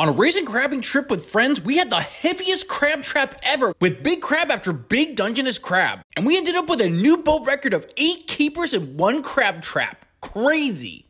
On a raisin crabbing trip with friends, we had the heaviest crab trap ever with big crab after big Dungeness crab. And we ended up with a new boat record of 8 keepers and 1 crab trap. Crazy.